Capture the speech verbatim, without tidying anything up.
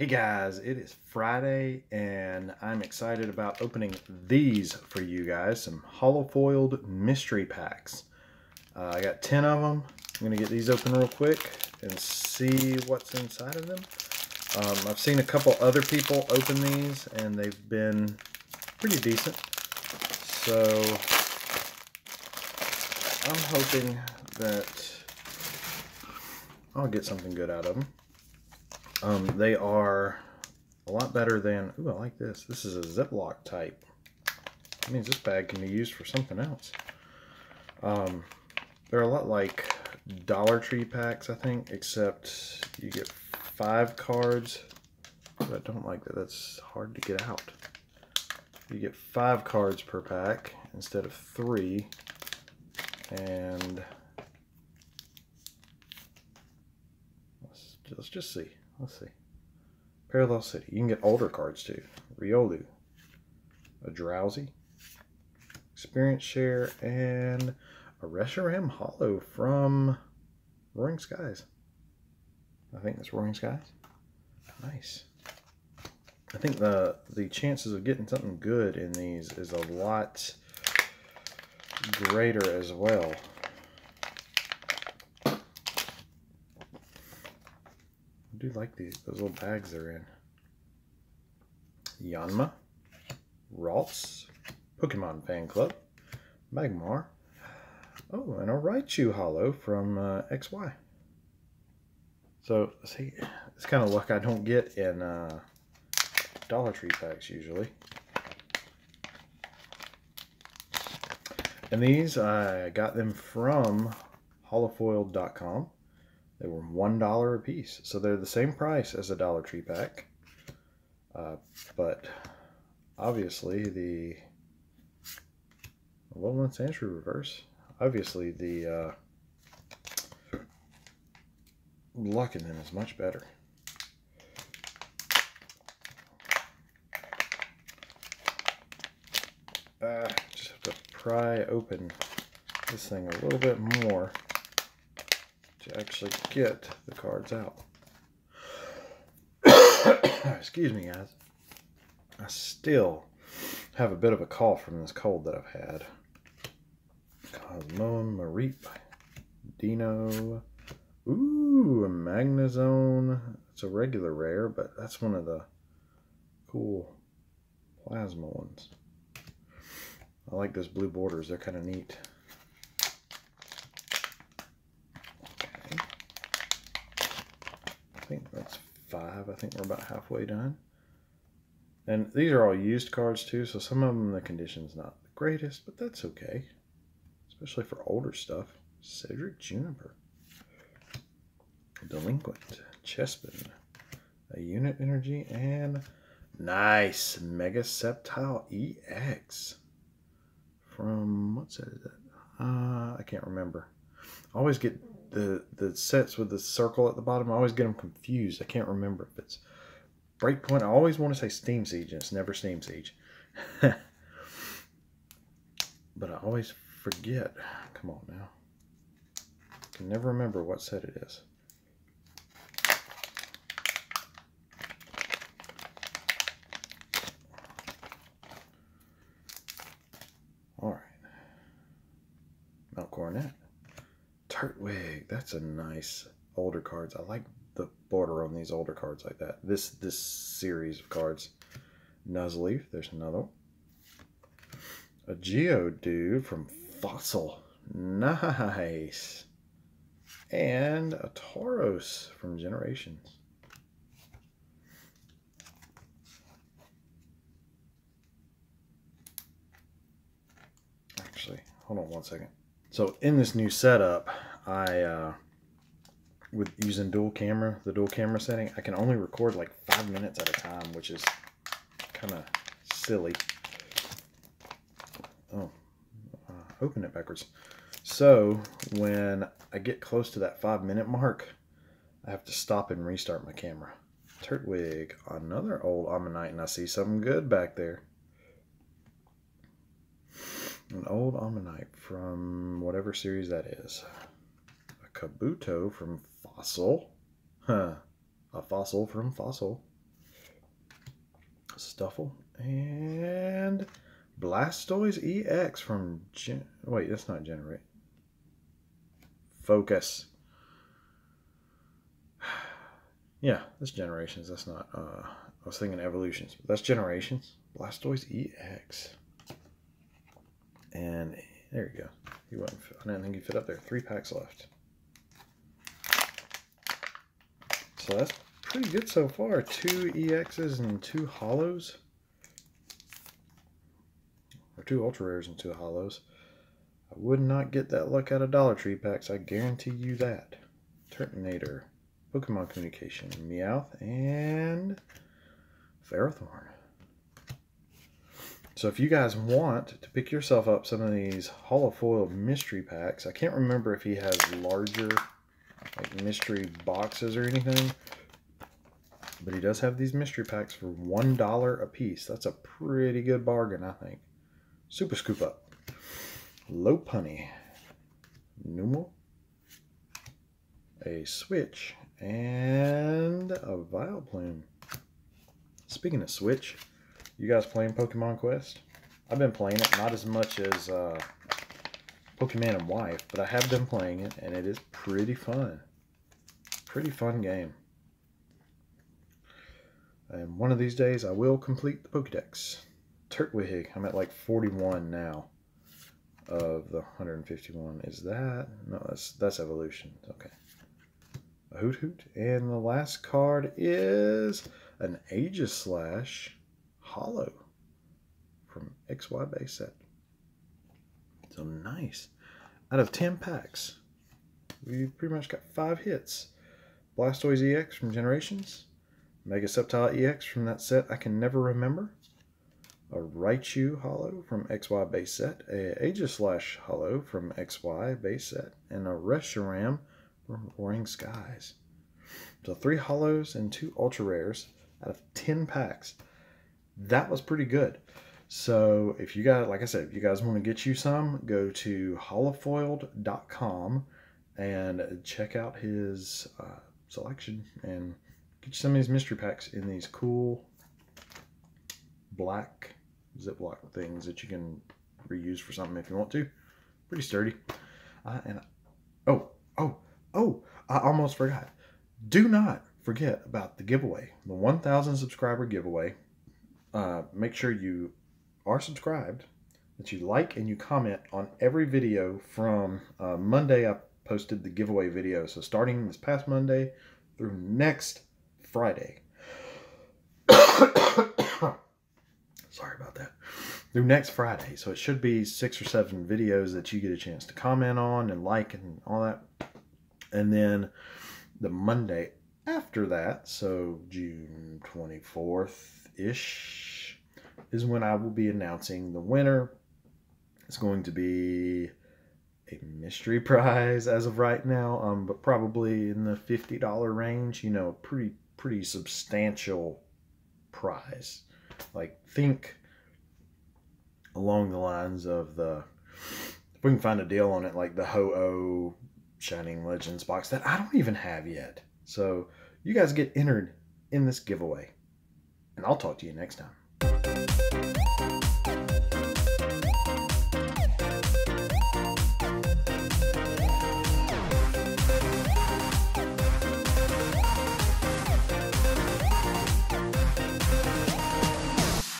Hey guys, it is Friday and I'm excited about opening these for you guys, some holofoiled mystery packs. Uh, I got ten of them. I'm going to get these open real quick and see what's inside of them. Um, I've seen a couple other people open these and they've been pretty decent. So I'm hoping that I'll get something good out of them. Um, they are a lot better than, ooh, I like this. This is a Ziploc type. That means this bag can be used for something else. Um, they're a lot like Dollar Tree packs, I think, except you get five cards. But I don't like that. That's hard to get out. You get five cards per pack instead of three. And let's, let's just see. Let's see. Parallel City. You can get older cards too. Riolu. A Drowsy. Experience Share. And a Reshiram Holo from Roaring Skies. I think that's Roaring Skies. Nice. I think the, the chances of getting something good in these is a lot greater as well. I do like these, those little bags they're in. Yanma, Ralts, Pokemon Fan Club, Magmar, oh, and a Raichu Holo from uh, X Y. So, see, it's kind of luck I don't get in uh, Dollar Tree packs usually. And these, I got them from holofoil dot com. They were one dollar a piece, so they're the same price as a Dollar Tree pack. Uh, but obviously the... Well, let's answer reverse. Obviously the uh, luck in them is much better. Uh, just have to pry open this thing a little bit more to actually get the cards out. Excuse me, guys. I still have a bit of a cough from this cold that I've had. Cosmoem, Mareep, Dino. Ooh, a Magnezone. It's a regular rare, but that's one of the cool Plasma ones. I like those blue borders. They're kind of neat. I think that's five. I think we're about halfway done. And these are all used cards too, so some of them the condition's not the greatest, but that's okay. Especially for older stuff. Cedric Juniper. Delinquent. Chespin. A unit energy and nice Mega Sceptile E X. From what set is that? Uh, I can't remember. I always get The, the sets with the circle at the bottom, I always get them confused. I can't remember if it's Breakpoint. I always want to say Steam Siege, and it's never Steam Siege. But I always forget. Come on now. I can never remember what set it is. Alright. Mount Coronet. Turtwig, that's a nice older cards. I like the border on these older cards like that. This this series of cards. Nuzleaf, there's another one. A Geodude from Fossil. Nice. And a Tauros from Generations. Actually, hold on one second. So in this new setup, I, uh, with using dual camera, the dual camera setting, I can only record like five minutes at a time, which is kind of silly. Oh, uh, open it backwards. So when I get close to that five minute mark, I have to stop and restart my camera. Turtwig, another old Ammonite, and I see something good back there. An old Ammonite from whatever series that is. A Kabuto from Fossil. Huh. A Fossil from Fossil. Stuffle, and Blastoise E X from Gen... Wait, that's not Generate. Focus. Yeah, that's Generations. That's not... Uh, I was thinking Evolutions, but that's Generations. Blastoise E X. And there you go. He went, I didn't think he fit up there. Three packs left. So that's pretty good so far. Two E Xs and two holos. Or two ultra rares and two holos. I would not get that luck out of Dollar Tree packs. I guarantee you that. Turtonator, Pokemon Communication, Meowth, and Ferrothorn. So if you guys want to pick yourself up some of these holofoil mystery packs, I can't remember if he has larger like mystery boxes or anything, but he does have these mystery packs for one dollar a piece. That's a pretty good bargain, I think. Super Scoop Up, Lopunny, Numel, a Switch, and a Vileplume. Speaking of Switch. You guys playing Pokemon Quest? I've been playing it, not as much as uh, Pokemon and Wife, but I have been playing it, and it is pretty fun. Pretty fun game. And one of these days, I will complete the Pokedex. Turtwig, I'm at like forty-one now of the one hundred fifty-one. Is that? No, that's, that's Evolution. Okay. A Hoot Hoot. And the last card is an Aegislash Hollow from X Y base set. So nice. Out of ten packs, we pretty much got five hits. Blastoise E X from Generations, Mega Sceptile E X from that set I can never remember, a Raichu Hollow from X Y base set, a Aegislash Hollow from X Y base set, and a Reshiram from Roaring Skies. So three hollows and two ultra rares out of ten packs. That was pretty good. So if you guys, like I said, if you guys want to get you some, go to holofoil dot com and check out his uh, selection and get you some of these mystery packs in these cool black Ziploc things that you can reuse for something if you want to. Pretty sturdy. Uh, and I, oh, oh, oh, I almost forgot. Do not forget about the giveaway, the one thousand subscriber giveaway. Uh, make sure you are subscribed, that you like and you comment on every video from uh, Monday. I posted the giveaway video, so starting this past Monday through next Friday. Sorry about that. Through next Friday, so it should be six or seven videos that you get a chance to comment on and like and all that. And then the Monday after that, so June twenty-fourth ish, is when I will be announcing the winner. It's going to be a mystery prize as of right now, um, but probably in the fifty dollar range, you know, pretty, pretty substantial prize. Like, think along the lines of the, if we can find a deal on it, like the Ho-Oh Shining Legends box that I don't even have yet. So you guys get entered in this giveaway. And I'll talk to you next time.